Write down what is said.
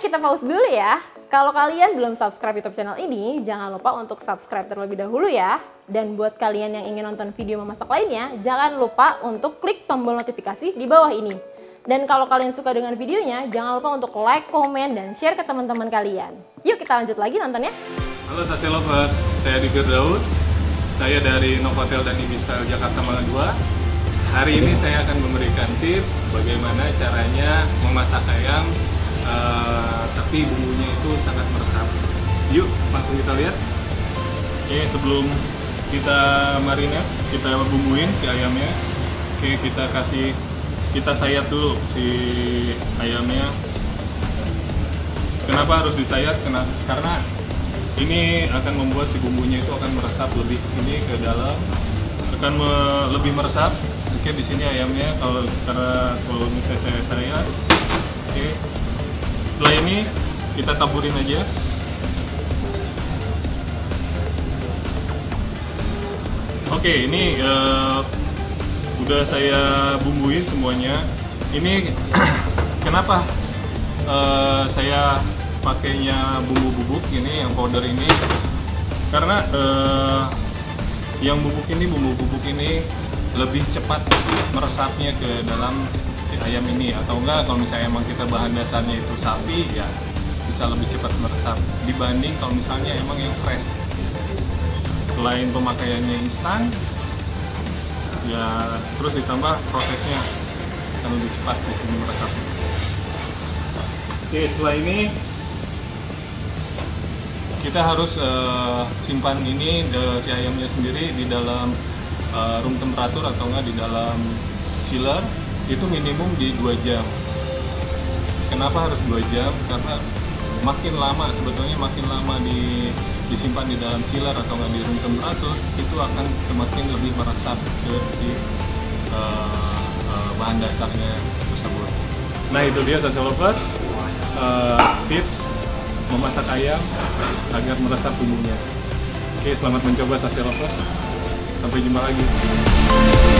kita pause dulu ya. Kalau kalian belum subscribe YouTube channel ini, jangan lupa untuk subscribe terlebih dahulu ya. Dan buat kalian yang ingin nonton video memasak lainnya, jangan lupa untuk klik tombol notifikasi di bawah ini. Dan kalau kalian suka dengan videonya, jangan lupa untuk like, komen, dan share ke teman-teman kalian. Yuk kita lanjut lagi nontonnya. Halo Sase Lovers, saya Digger Daus. Saya dari Novotel dan Ibis Vista Jakarta Mangga Dua. Hari ini saya akan memberikan tips bagaimana caranya memasak ayam tapi bumbunya itu sangat meresap. Yuk langsung kita lihat. Oke, sebelum kita marinate, kita bumbuin si ayamnya. Oke, kita sayat dulu si ayamnya. Kenapa harus disayat? Karena ini akan membuat si bumbunya itu akan meresap lebih ke sini, ke dalam, akan lebih meresap. Oke, di sini ayamnya kalau misalnya saya sayat. Oke, setelah ini kita taburin aja. Oke, ini udah saya bumbuin semuanya. Ini kenapa saya pakainya bumbu bubuk ini, yang powder ini, karena yang bubuk ini, bumbu bubuk ini lebih cepat meresapnya ke dalam ayam ini. Atau enggak, kalau misalnya emang kita bahan dasarnya itu sapi, ya bisa lebih cepat meresap dibanding kalau misalnya emang yang fresh. Selain pemakaiannya instan, ya terus ditambah prosesnya akan lebih cepat di sini meresap. Oke, setelah ini kita harus simpan ini si ayamnya sendiri di dalam room temperatur atau enggak di dalam chiller. Itu minimum di 2 jam. Kenapa harus 2 jam? Karena makin lama, sebetulnya makin lama disimpan di dalam chiller atau nggak di room temperatur, itu akan semakin lebih meresap ke si bahan dasarnya tersebut. Nah, itu dia Sase Lovers, tips memasak ayam agar meresap bumbunya. Oke, selamat mencoba Sase Lovers. Sampai jumpa lagi.